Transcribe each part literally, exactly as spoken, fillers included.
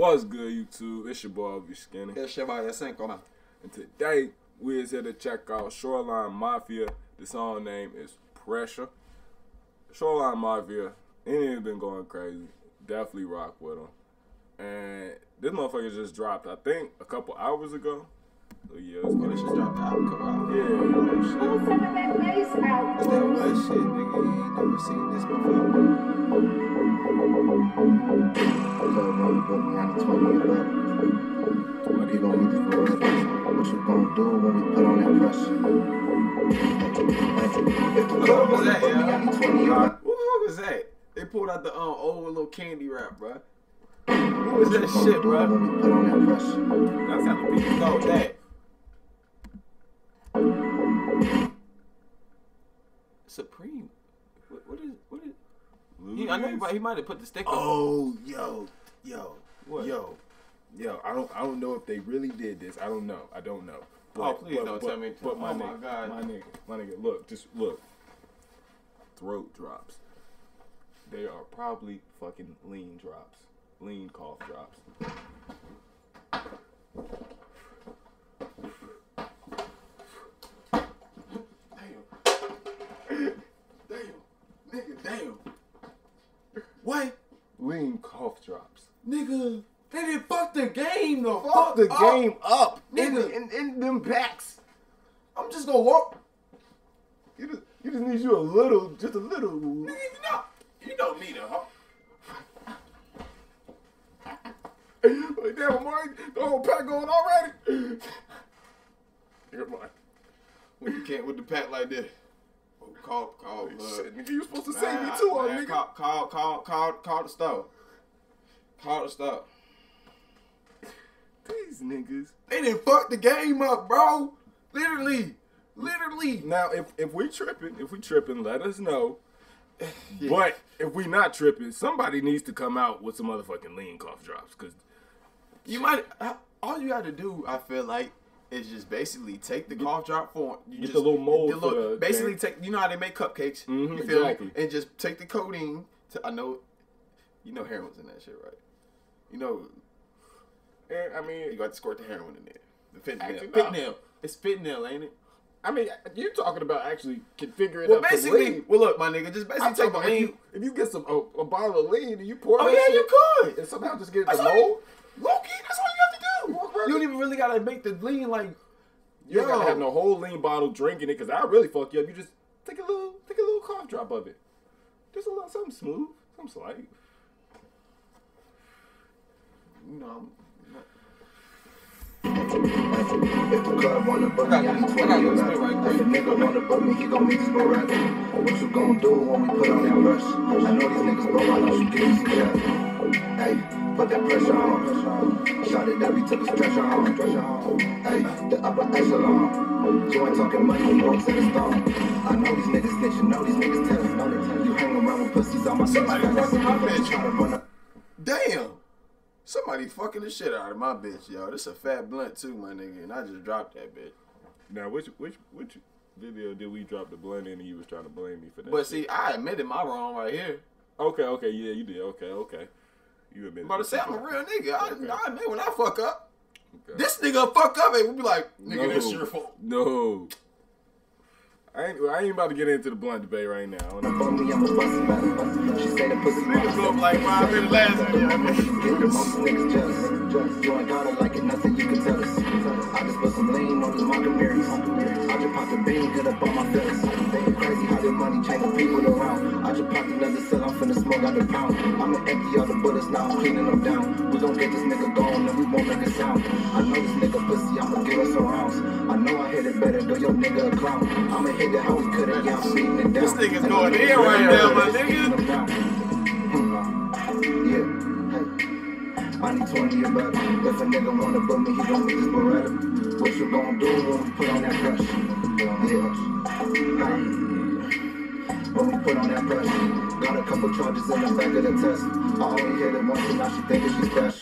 What's good, YouTube? It's your boy, L V Skinny. It's your boy, Sanko, man. And today, we is here to check out Shoreline Mafia. The song name is Pressure. Shoreline Mafia, any been going crazy. Definitely rock with them. And this motherfucker just dropped, I think, a couple hours ago. So yeah, it's gonna just drop the album, come out. Yeah, yeah. That's that wet shit, nigga. You ain't never seen this before. What you gonna do for us? What you gonna do when we put on that pressure? If the club was that, yeah. What the fuck was that? They pulled out the um, old little candy rap, bruh. What was that shit, bro? Put on that pressure. That's how the people know that. Supreme. What, what is? What is? He, I know he might, he might have put the stick on. Oh, yo, yo, what? yo, yo. I don't, I don't know if they really did this. I don't know. I don't know. But, oh, please but, don't but, tell me. But my, oh my God, my nigga, my nigga. Look, just look. Throat drops. They are probably fucking lean drops. Lean cough drops. Damn. Damn. Nigga, damn. What? Lean cough drops. Nigga, they didn't fuck the game though. Fuck, fuck the up. game up. Nigga, in, the, in, in them packs. I'm just gonna walk. You just, you just need you a little, just a little. Nigga, you know, you don't need a huh? Like, damn, Mark, the whole pack going already. Here, Mark. When you can't with the pack like this. Oh, call, call, uh, shit, nigga, you supposed to nah, save me too, nah, nigga. Call, call, call, call, call the store. Call the store. These niggas, they didn't fuck the game up, bro. Literally, literally. Now, if if we tripping, if we tripping, let us know. Yeah. But if we not tripping, somebody needs to come out with some motherfucking lean cough drops, cause. You might. All you got to do, I feel like, is just basically take the cough drop form. You get just, the little mold. The little, basically, thing. take. You know how they make cupcakes. Mm-hmm, you feel exactly. Like, and just take the coating. To, I know. You know heroin's in that shit, right? You know. And, I mean, you got to squirt the heroin in there. The fentanyl. Fentanyl. It's fentanyl, ain't it? I mean, you're talking about actually configuring. Well, up basically, the lean. Well, look, my nigga, just basically take about, lean. If you, if you get some oh, a bottle of lean and you pour. Oh yeah, shit, you could. And somehow just get the mold. Loki, that's all you have to do. You don't even really gotta make the lean like. You don't gotta have no whole lean bottle drinking it, cause I really fuck you up. You just take a little, take a little cough drop of it. Just a little something smooth, something slight. You know. If the club wanna book me, I need twenty years. If a nigga wanna book me, he gon' make sporadic. What you gon' do when we put on that rush? I know these niggas, bro. I know you get scared. Hey, put that pressure on. Shot it that we took his pressure on. Pressure on. Hey, the upper echelon. You ain't talking money, you won't set a stone. I know these niggas snitching, know these niggas telling. You hang around with pussies on my somebody fucking my bitch. Damn, somebody fucking the shit out of my bitch, y'all. This a fat blunt too, my nigga, and I just dropped that bitch. Now, which which which video did we drop the blunt in? And you was trying to blame me for that. But shit? See, I admitted my wrong right here. Okay, okay, yeah, you did. Okay, okay. You admit. But to say I'm a real nigga, I, okay. I admit when I fuck up. Okay. This nigga fuck up and we be like, nigga, no, that's your fault. No. I ain't, I ain't about to get into the blunt debate right now. I don't know. Niggas go up like five minutes last minute. I just put some lean on the Montgomery's. I just popped a bean, get up on my feelings. They crazy how their money changing people around. I just popped another cell off in the smoke out the pound. I'ma empty all the bullets, now I'm cleaning them down. We gon' get this nigga gone and we won't make a sound. I know this nigga pussy, I'ma give us some rounds. I know I hit it better, though your nigga a clown. I'ma hit it how we could have y'all beating it down. This nigga's going in right now, my nigga. Yeah. I need twenty or better. If a nigga wanna book me, he gon' make this Beretta. What you gon' do when we put on that pressure? Yeah. When we put on that pressure. Got a couple charges in the back of the test. I only hit it once and now she thinkin' she's fresh.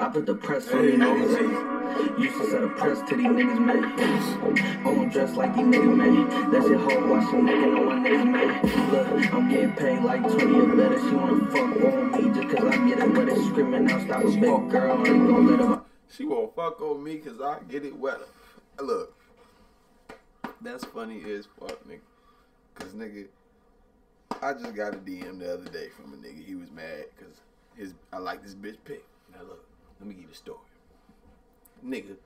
I put the press on these niggas. Used to set a press to these niggas, man. I'm dressed like these niggas, man. That's your hoe, watch some nigga on my niggas, man. Look, I'm getting paid like twenty or better. She wanna fuck on me just cause I get it wet. It's screaming out, stop a big girl, I ain't gon' let her. She won't fuck on me cause I get it wetter. Look, that's funny as fuck, nigga. Cause nigga, I just got a D M the other day from a nigga. He was mad cause his I like this bitch pic. Now look, let me give you a story. Nigga,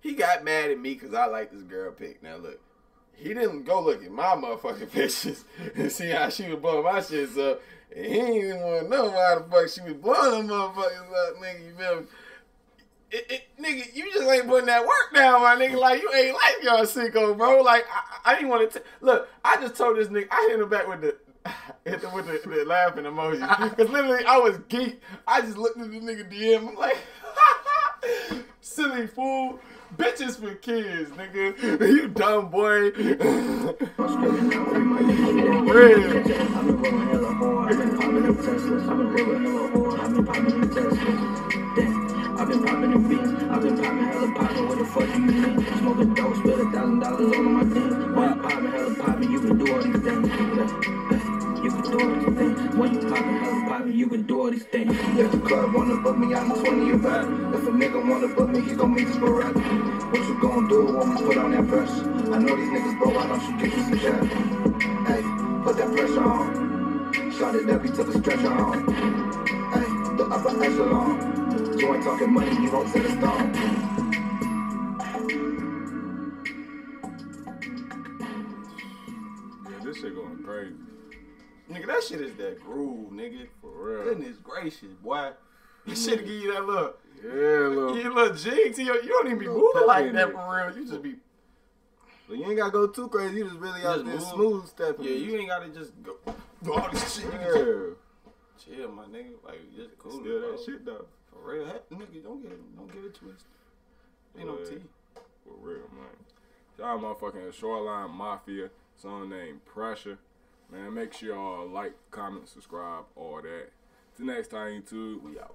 he got mad at me cause I like this girl pic. Now look, he didn't go look at my motherfucking pictures and see how she was blowing my shit up. And he didn't even want to know why the fuck she was blowing them motherfuckers up, nigga. You feel me? It, it, nigga, you just ain't putting that work down, my nigga. Like, you ain't like y'all sicko, bro. Like, I, I didn't want to... Look, I just told this nigga, I hit him back with the hit him with the, the laughing emoji. Because literally, I was geeked. I just looked at the nigga D M. I'm like, silly fool. Bitches for kids, nigga. You dumb boy. Real. I've been popping the beans, I've been popping hella poppin', what the fuck you mean? Smoking dope, spend a thousand dollars on my thing. When you poppin' hella poppin', you can do all these things. You can do all these things. When you poppin' hella poppin', you can do all these things. If the club wanna book me, I'm a twenty or five. If a nigga wanna book me, he gon' make this variety. What you gon' do when we put on that pressure? I know these niggas, bro, why don't you give me some shots? Hey, put that pressure on. Shot it up, he took a stretcher on. Hey, the upper echelon. You ain't talking money, you won't set us down. Yeah, this shit going crazy. Nigga, that shit is that groove, nigga. For real. Goodness gracious, boy. That shit give you that look. Yeah, look. Give you little jigs. You, you don't even be moving like that, for real. You just be... But you ain't gotta go too crazy. You just really out there smooth stepping. Yeah, you ain't gotta just go... Do all this shit. Yeah. Chill, my nigga. Like, just cool. Still that shit, though. For real, nigga, don't get it, don't get it twisted. Ain't no tea. For real, man. Y'all motherfucking Shoreline Mafia, song named Pressure. Man, make sure y'all like, comment, subscribe, all that. Till next time, YouTube, we out.